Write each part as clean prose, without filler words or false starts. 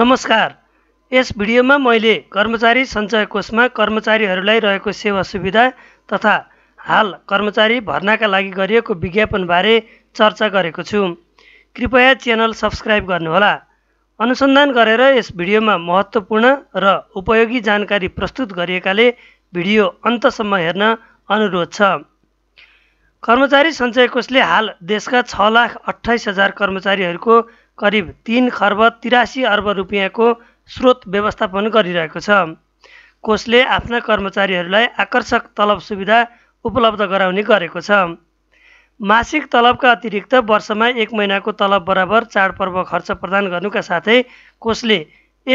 नमस्कार। यस भिडियो में मैले कर्मचारी संचय कोष में कर्मचारीहरूलाई रहेको सेवा सुविधा तथा हाल कर्मचारी भर्नाका लागि गरिएको विज्ञापन बारे चर्चा गरेको छु। कृपया च्यानल सब्स्क्राइब गर्नुहोला। अनुसन्धान गरेर यस भिडियोमा महत्त्वपूर्ण र उपयोगी जानकारी प्रस्तुत गरिएकाले भिडियो अन्तसम्म हेर्न अनुरोध छ। कर्मचारी संचय कोषले हाल देशका 6,28,000 कर्मचारीहरूको करीब 3,83,000,000,000 रुपैयाँ को स्रोत व्यवस्थापन गरिरहेको छ। कोषले आफ्ना कर्मचारीहरूलाई आकर्षक तलब सुविधा उपलब्ध गराउने गरेको छ। मासिक तलबका अतिरिक्त वर्षमा 1 महिनाको तलब बराबर चाडपर्व खर्च प्रदान गर्नुका साथै कोषले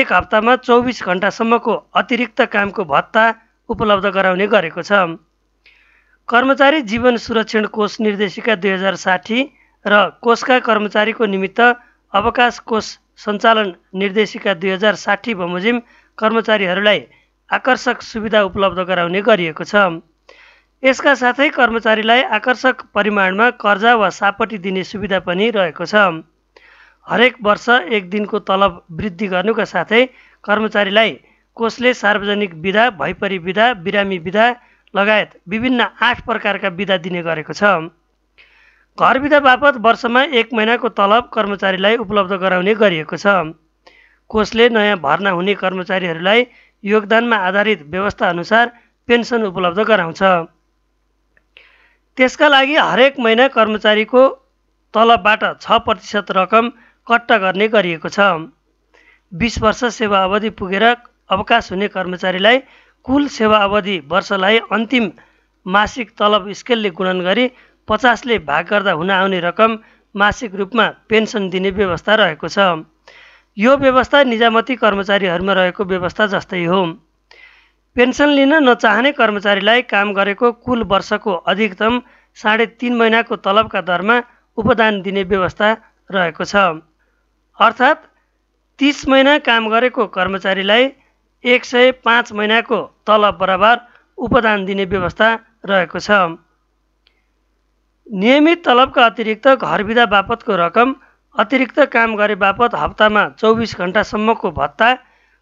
1 हप्तामा 24 घण्टासम्मको अतिरिक्त कामको भत्ता उपलब्ध गराउने गरेको छ। कर्मचारी जीवन सुरक्षण कोष निर्देशिका 2060 र कोषका कर्मचारीको निमित्त अवकाश कोष सञ्चालन निर्देशिका 2060 बमोजिम कर्मचारीहरूलाई आकर्षक सुविधा उपलब्ध गराउने गरिएको छ। यसका साथै कर्मचारीलाई आकर्षक परिमाणमा कर्जा वा सापटी दिने सुविधा पनि रहेको छ। हरेक वर्ष 1 दिनको तलब वृद्धि गर्नुका साथै कर्मचारीलाई कोषले सार्वजनिक बिदा, भैपरी बिदा, बिरामी बिदा लगायत विभिन्न 8 प्रकारका बिदा दिने गरेको छ। घर बिदा बापत वर्षमा 1 महिनाको तलब कर्मचारीलाई उपलब्ध गराउने गरिएको छ। कोषले नयाँ भर्ना हुने कर्मचारीहरूलाई योगदानमा आधारित व्यवस्था अनुसार पेन्सन उपलब्ध गराउँछ। त्यसका लागि हरेक महिना कर्मचारीको तलबबाट 6% रकम कट्टा गर्ने गरिएको छ। 20 वर्ष सेवा अवधि पुगेर अवकाश हुने कर्मचारीलाई कुल सेवा अवधि वर्षलाई अन्तिम मासिक तलब स्केलले गुणन गरी 50 ले भाग गर्दा हुन आउने रकम मासिक रूपमा पेन्सन दिने व्यवस्था रहेको छ। यो व्यवस्था निजामती कर्मचारीहरुमा रहेको व्यवस्था जस्तै हो। पेन्सन लिन नचाहने कर्मचारीलाई काम गरेको कुल वर्षको अधिकतम 3.5 महिनाको तलबका दरमा उपदान दिने व्यवस्था रहेको छ। अर्थात् 30 महिना काम गरेको कर्मचारीलाई 105 महिनाको तलब बराबर उपदान दिने व्यवस्था रहेको छ। नियमित तलबका अतिरिक्त घर बिदा बापतको रकम, अतिरिक्त काम गरे बापत हप्तामा 24 घण्टासम्मको भत्ता,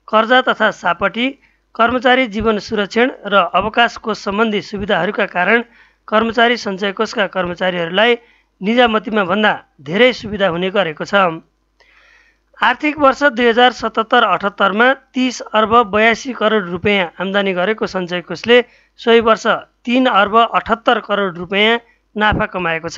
कर्जा तथा सापटी, कर्मचारी जीवन सुरक्षण र अवकाश कोष सम्बन्धी सुविधाहरूका कारण कर्मचारी संचय कोषका कर्मचारीहरूलाई निजामतीमा भन्दा धेरै सुविधा हुने गरेको छ। आर्थिक वर्ष 2077-78 मा 30,82,00,00,000 रुपैयाँ आम्दानी गरेको संचय कोषले सोही वर्ष 3,78,00,00,000 रुपैयाँ नाफा कमाएको छ।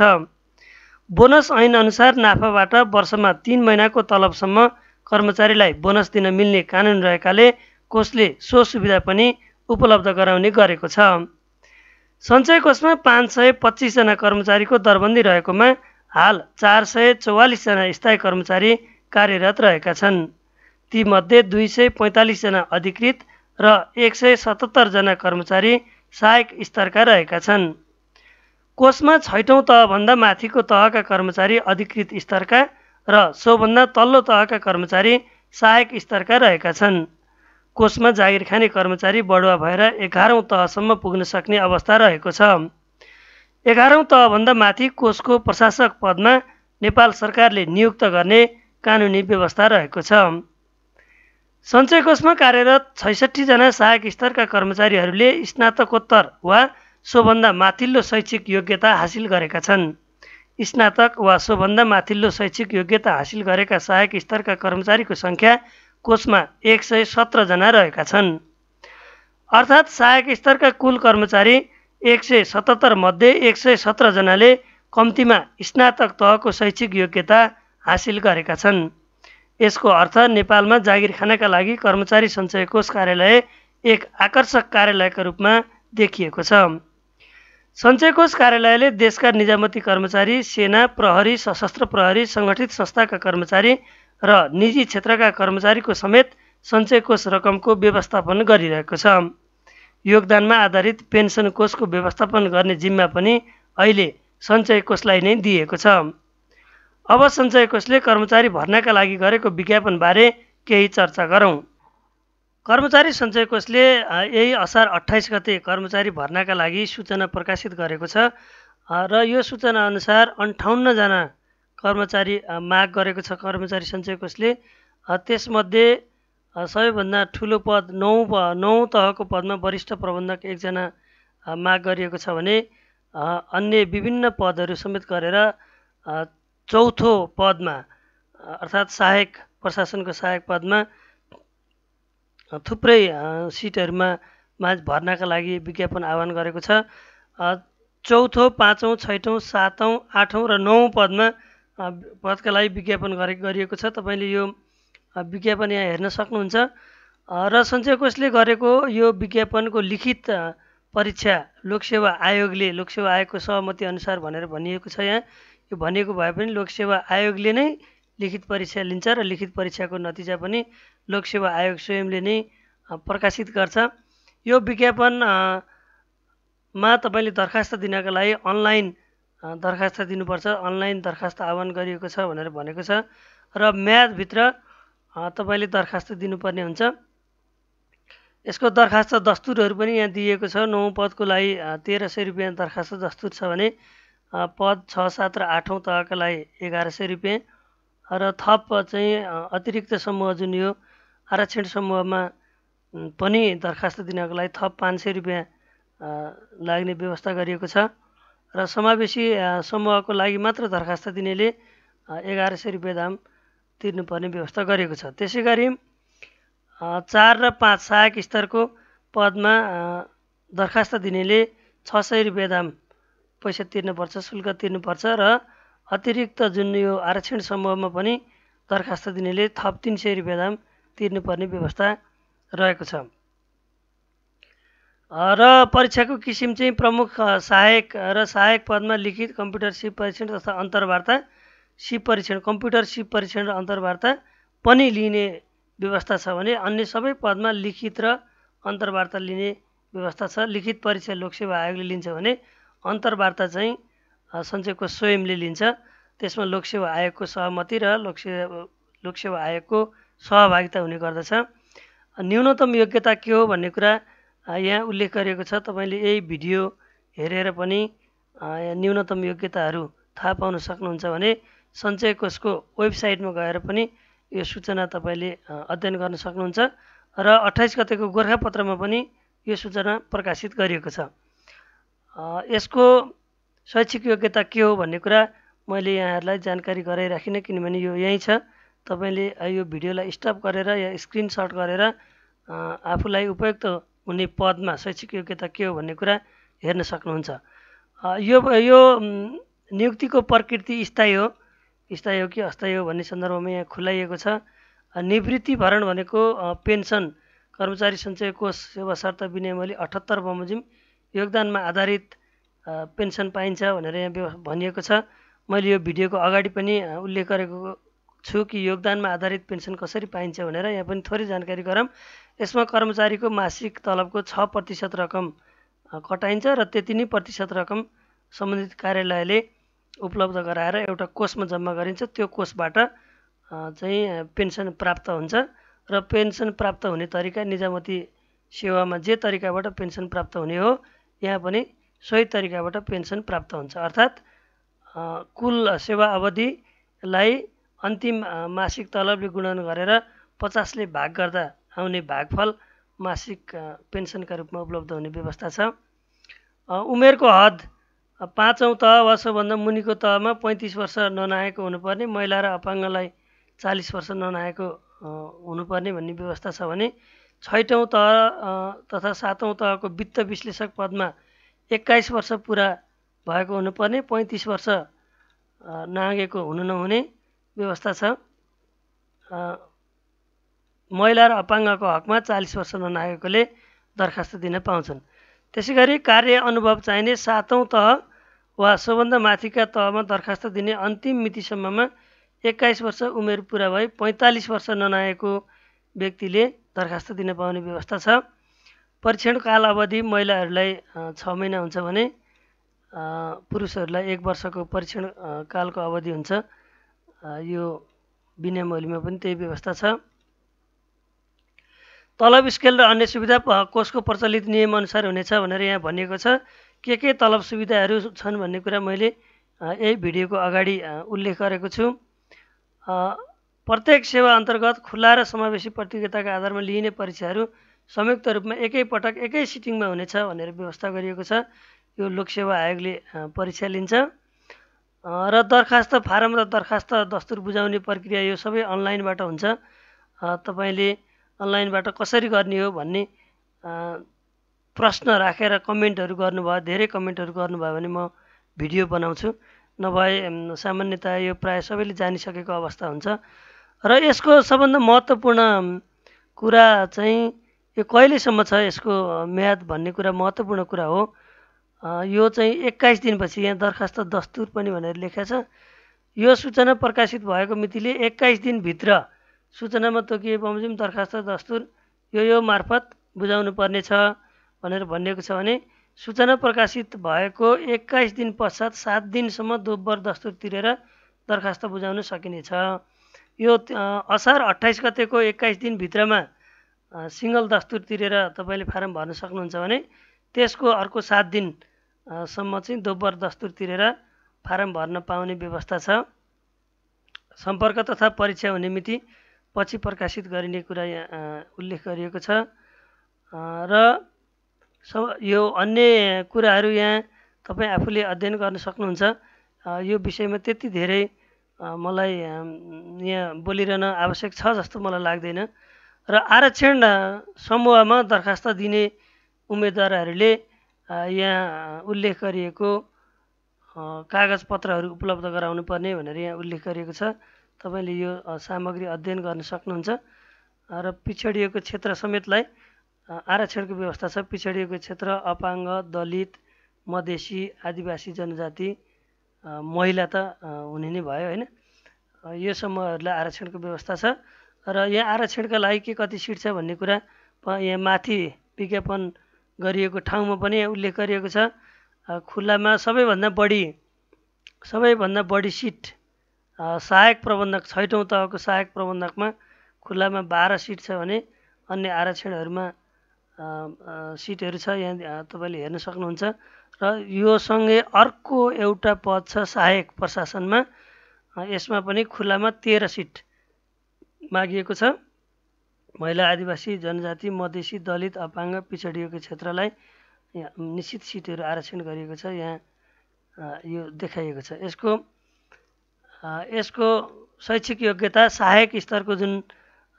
बोनस ऐन अनुसार नाफाबाट वर्षमा 3 महिनाको तलबसम्म कर्मचारीलाई बोनस दिन मिल्ने कानुन रहेकाले कोषले सो सुविधा पनि उपलब्ध गराउने गरेको छ। संचय कोषमा 525 जना कर्मचारीको दरबन्दी रहेकोमा हाल 444 जना स्थायी कर्मचारी कार्यरत रहेका छन्। ती मध्ये 245 जना अधिकृत र 177 जना कर्मचारी सहायक स्तरका रहेका छन्। कोषमा 6औं तहभन्दा माथिको तहका कर्मचारी अधिकृत स्तरका र 100 भन्दा तल्लो तहका कर्मचारी सहायक स्तरका रहेका छन्। कोषमा जागिर खाने कर्मचारी बढुवा भएर 11औं तहसम्म पुग्न सक्ने अवस्था रहेको छ। 11औं तहभन्दा माथि कोषको प्रशासक पदमा नेपाल सरकारले नियुक्त गर्ने कानुनी व्यवस्था रहेको छ। संचय कोषमा कार्यरत 66 जना सहायक स्तरका कर्मचारीहरूले स्नातकोत्तर वा सोभन्दा माथिल्लो शैक्षिक योग्यता हासिल गरेका छन्। स्नातक वा सोभन्दा माथिल्लो शैक्षिक योग्यता हासिल गरेका सहायक स्तरका कर्मचारीको संख्या कोषमा 117 जना रहेका छन्। अर्थात् सहायक स्तरका कुल कर्मचारी 177 मध्ये 117 जनाले कम्तीमा स्नातक तहको शैक्षिक योग्यता हासिल गरेका छन्। यसको अर्थ नेपालमा जागिर खानका लागि कर्मचारी संचय कोष कार्यालय एक आकर्षक कार्यालयका रूपमा देखिएको छ। संचय कोष कार्यालयले देशका निजामती कर्मचारी, सेना, प्रहरी, सशस्त्र प्रहरी, संगठित संस्थाका कर्मचारी र निजी क्षेत्रका कर्मचारीको समेत संचय कोष रकमको व्यवस्थापन गरिरहेको छ। योगदानमा आधारित पेन्सन कोषको व्यवस्थापन गर्ने जिम्मा पनि अहिले संचय कोषलाई नै दिएको छ। अब संचय कोषले कर्मचारी भर्नाका लागि गरेको विज्ञापन बारे केही चर्चा गरौँ। कर्मचारी संचय कोषले यही असार 28 गते कर्मचारी भर्नाका लागि सूचना प्रकाशित गरेको छ र यो सूचना अनुसार 58 जना कर्मचारी माग गरेको छ कर्मचारी संचय कोषले। त्यसमध्ये सबैभन्दा ठूलो पद 9 तहको पदमा वरिष्ठ प्रबन्धक एकजना माग गरिएको छ भने अन्य विभिन्न पदहरू समेत गरेर चौथो पदमा अर्थात् सहायक प्रशासनको सहायक पदमा थुप्रै सिटहरुमा माझ भर्नाका लागि विज्ञापन आह्वान गरेको छ। चौथो, पाँचौं, छैटौं, सातौं, आठौं र नौं पदका लागि विज्ञापन गरिएको छ। तपाईले यो विज्ञापन यहाँ हेर्न सक्नुहुन्छ र संचय कोषले गरेको यो विज्ञापनको लिखित परीक्षा लोकसेवा आयोगको सहमति अनुसार भनेर भनिएको छ। यहाँ यो भनिएको भए पनि लोकसेवा आयोगले नै लिखित परीक्षा लिन्छ र लिखित परीक्षाको नतिजा पनि लोकसेवा आयोग स्वयंले नै प्रकाशित गर्छ। यो विज्ञापन मा तपाईले दरखास्त दिनका लागि अनलाइन दरखास्त दिनुपर्छ। अनलाइन दरखास्त आह्वान गरिएको छ भनेर भनेको छ र म्याद भित्र तपाईले दरखास्त दिनुपर्ने हुन्छ। यसको दरखास्त दस्तुरहरु पनि यहाँ दिएको छ। नौ पदको लागि 1300 रुपैयाँ दरखास्त दस्तुर छ भने पद 6, 7 र 8औं तहका लागि 1100 रुपैयाँ र थप चाहिँ अतिरिक्त समूह जुन यो आरक्षण समूहमा पनि दरखास्त दिनको लागि थप 500 रुपैयाँ लाग्ने व्यवस्था गरिएको छ र समावेशी समूहको लागि मात्र दरखास्त दिनेले 1100 रुपैयाँ दाम तिर्नुपर्ने व्यवस्था गरिएको छ। त्यसैगरी 4 र 5 सहायक स्तरको पदमा दरखास्त दिनेले 600 रुपैयाँ दाम पैसा तिर्नुपर्छ, शुल्क तिर्नुपर्छ र अतिरिक्त जुन यो आरक्षण समूहमा पनि दरखास्त दिनेले थप 300 रुपैयाँ दाम तिर्नुपर्ने व्यवस्था रहेको छ। र परीक्षाको किसिम चाहिँ प्रमुख सहायक र सहायक पदमा लिखित कम्प्युटर सिप परीक्षण तथा अन्तर्वार्ता सिप परीक्षण, कम्प्युटर सिप परीक्षण र अन्तर्वार्ता पनि लिने व्यवस्था छ भने अन्य सबै पदमा लिखित र अन्तर्वार्ता लिने व्यवस्था छ। लिखित परीक्षा लोकसेवा आयोगले लिन्छ भने अन्तर्वार्ता चाहिँ संचय कोष स्वयंले लिन्छ। त्यसमा लोकसेवा आयोगको सहमति र लोकसेवा आयोगको सहभागिता हुने गर्दछ। न्यूनतम योग्यता के हो भन्ने कुरा यहाँ उल्लेख गरिएको छ। तपाईले यही भिडियो हेरेर पनि न्यूनतम योग्यताहरू थाहा पाउन सक्नुहुन्छ भने संचय कोषको वेबसाइटमा गएर पनि यो सूचना तपाईले अध्ययन गर्न सक्नुहुन्छ र 28 गतेको गोरखापत्रमा पनि यो सूचना प्रकाशित गरिएको छ। यसको शैक्षिक योग्यता के हो भन्ने कुरा मैले यहाँहरुलाई जानकारी गराइराखिन किनभने यो यही छ। तपाईले यो भिडियोलाई स्टप गरेर या स्क्रिनशट गरेर आफूलाई उपयुक्त हुने पदमा शैक्षिक योग्यता के हो भन्ने कुरा हेर्न सक्नुहुन्छ। यो नियुक्तिको प्रकृति स्थायी हो कि अस्थायी हो भन्ने सन्दर्भमा यहाँ खुलाइएको छ। निवृत्ति भरण भनेको पेन्सन, कर्मचारी संचय कोष सेवा शर्त विनियमले 78 बमोजिम योगदानमा आधारित पेन्सन पाइन्छ भनेर यहाँ भनिएको छ। मैले यो भिडियोको अगाडि पनि उल्लेख गरेको छु कि योगदानमा आधारित पेन्सन कसरी पाइन्छ भनेर यहाँ पनि थोरै जानकारी गरौँ। यसमा कर्मचारीको मासिक तलबको 6% रकम कटाइन्छ र त्यति नै प्रतिशत रकम सम्बन्धित कार्यालयले उपलब्ध गराएर एउटा कोषमा जम्मा गरिन्छ। त्यो कोषबाट चाहिँ पेन्सन प्राप्त हुन्छ र पेन्सन प्राप्त हुने तरिका निजामती सेवामा जे तरिकाबाट पेन्सन प्राप्त हुने हो यहाँ पनि सोही तरिकाबाट पेन्सन प्राप्त हुन्छ। अर्थात् कुल सेवा अवधिलाई अन्तिम मासिक तलबले गुणन गरेर 50ले भाग गर्दा आउने भागफल मासिक पेन्सनका रूपमा उपलब्ध हुने व्यवस्था छ। उमेरको हद 5औं तह वा सबभन्दा मुनिको तहमा 35 वर्ष ननाएको हुनुपर्ने, महिला र अपाङ्गलाई 40 वर्ष ननाएको हुनुपर्ने भन्ने व्यवस्था छ भने छैटौं तह तथा 7औं तहको वित्त विश्लेषक पदमा 21 वर्ष पुरा भएको हुनुपर्ने, 35 वर्ष नागेको हुनु नहुने व्यवस्था छ। महिला र अपाङ्गको हकमा 40 वर्ष ननागेकोले दरखास्त दिन पाउँछन्। त्यसैगरी कार्य अनुभव चाहिने 7औं तह वा सबभन्दा माथिका तहमा दरखास्त दिने अन्तिम मितिसम्ममा 21 वर्ष उमेर पुरा भई 45 वर्ष ननाएको व्यक्तिले दरखास्त दिन पाउने व्यवस्था छ। परीक्षण काल अवधि महिलाहरूलाई 6 महिना हुन्छ भने पुरुषहरूलाई 1 वर्षको परीक्षण कालको अवधि हुन्छ। यो विनियममा पनि त्यही व्यवस्था छ। तलब स्केल र अन्य सुविधा कोषको प्रचलित नियम अनुसार हुनेछ भनेर यहाँ भनिएको छ। के तलब सुविधाहरू छन् भन्ने कुरा मैले यही भिडियोको अगाडि उल्लेख गरेको छु। प्रत्येक सेवा अंतर्गत खुला र समावेशी प्रतियोगिताका आधारमा लिइने परीक्षाहरू संयुक्त रूपमा एकै पटक एकै सिटिङमा हुनेछ भनेर व्यवस्था गरिएको छ। यो लोकसेवा आयोगले परीक्षा लिन्छ र दरखास्त फारम र दरखास्त दस्तुर बुझाउने प्रक्रिया यो सबै अनलाइनबाट हुन्छ। तपाईले अनलाइनबाट कसरी गर्ने हो भन्ने प्रश्न राखेर कमेन्टहरु गर्नुभयो, धेरै कमेन्टहरु गर्नुभयो भने म भिडियो बनाउँछु, नभए सामान्यतया यो प्राय सबैले जानिसकेको अवस्था हुन्छ। र यसको सबभन्दा महत्त्वपूर्ण कुरा चाहिँ यो कहिलेसम्म छ, यसको म्याद भन्ने कुरा महत्त्वपूर्ण कुरा हो। यो चाहिँ 21 दिनपछि, यहाँ दरखास्त दस्तुर पनि भनेर लेखेको छ, यो सूचना प्रकाशित भएको मितिले 21 दिनभित्र सूचनामा तोकिए बमोजिम दरखास्त दस्तुर यो मार्फत बुझाउनु पर्ने छ भनेर भनिएको छ भने सूचना प्रकाशित भएको 21 दिन पश्चात 7 दिनसम्म दोब्बर दस्तुर तिरेर दरखास्त बुझाउन सकिनेछ। यो असार 28 गतेको 21 दिनभित्रमा सिंगल दस्तुर तिरेर तपाईले फारम भर्न सक्नुहुन्छ भने त्यसको अर्को 7 दिनसम्म चाहिँ दोब्बर दस्तुर तिरेर फारम भर्न पाउने व्यवस्था छ। सम्पर्क तथा परीक्षा हुने मिति पछि प्रकाशित गरिने कुरा उल्लेख गरिएको छ। र यो अन्य कुराहरू यहाँ तपाई आफूले अध्ययन गर्न सक्नुहुन्छ। यो विषयमा त्यति धेरै मलाई यहाँ बोलिरहन आवश्यक छ जस्तो मलाई लाग्दैन। र आरक्षण समूहमा दरखास्त दिने उम्मेदवारहरूले यहाँ उल्लेख गरिएको कागजपत्रहरू उपलब्ध गराउनु पर्ने भनेर यहाँ उल्लेख गरिएको छ। तपाईले यो सामग्री अध्ययन गर्न सक्नुहुन्छ। र पिछडिएको क्षेत्र समेतलाई आरक्षणको व्यवस्था छ। पिछडिएको क्षेत्र अपाङ्ग, दलित, मधेसी, आदिवासी जनजाति, महिला त हुने नै भयो हैन, यो समूहहरूलाई आरक्षणको व्यवस्था छ। र यहाँ आरक्षणका लागि के कति सिट छ भन्ने कुरा यहाँ माथि विज्ञापन गरिएको ठाउँमा पनि यहाँ उल्लेख गरिएको छ। खुलामा सबैभन्दा बढी सिट सहायक प्रबन्धक 6औं तहको सहायक प्रबन्धकमा खुलामा 12 सिट छ भने अन्य आरक्षणहरूमा सिटहरु छ, यहाँ तपाईले हेर्न सक्नुहुन्छ। र यो सँगै अर्को एउटा पद छ सहायक प्रशासनमा, यसमा पनि खुलामा 13 सिट मागिएको छ। महिला, आदिवासी जनजाति, मधेसी, दलित, अपाङ्ग, पिछडिएको क्षेत्रलाई निश्चित सिटहरु आरक्षण गरिएको छ। यहाँ यो देखाइएको छ। यसको शैक्षिक योग्यता सहायक स्तरको जुन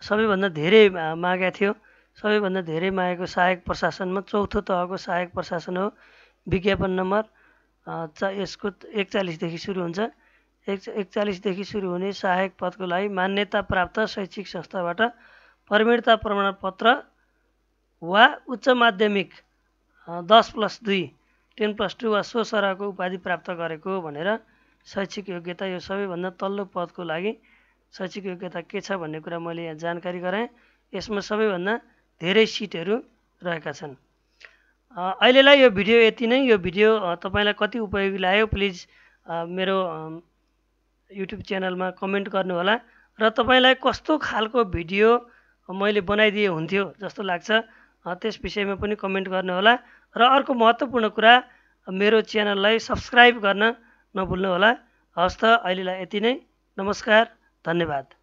सबैभन्दा धेरै मागेको थियो, सबैभन्दा धेरै मागेको सहायक प्रशासनमा 4औं तहको सहायक प्रशासन हो। विज्ञापन नम्बर यसको 41 देखि सुरु हुन्छ। 41 देखि सुरु हुने सहायक पदको लागि मान्यता प्राप्त शैक्षिक संस्थाबाट प्रवीणता प्रमाणपत्र वा उच्च माध्यमिक 10+2 10+2 वा सो सरहको उपाधि प्राप्त गरेको भनेर शैक्षिक योग्यता, यो सबैभन्दा तल्लो पदको लागि शैक्षिक योग्यता के छ भन्ने कुरा मैले यहाँ जानकारी गराएँ। यसमा सबैभन्दा धेरै सिटहरु रहेका छन्। अहिलेलाई यो भिडियो यति नै। यो भिडियो तपाईलाई कति उपयोगी लाग्यो प्लिज मेरो युट्युब च्यानलमा कमेन्ट गर्नुहोला। र तपाईलाई कस्तो खालको भिडियो मैले बनाइदिए हुन्थ्यो जस्तो लाग्छ त्यस विषयमा पनि कमेन्ट गर्नुहोला। र अर्को महत्त्वपूर्ण कुरा, मेरो च्यानललाई सब्स्क्राइब गर्न नभुल्नुहोला। हवस् त, अहिलेलाई यति नै। नमस्कार, धन्यवाद।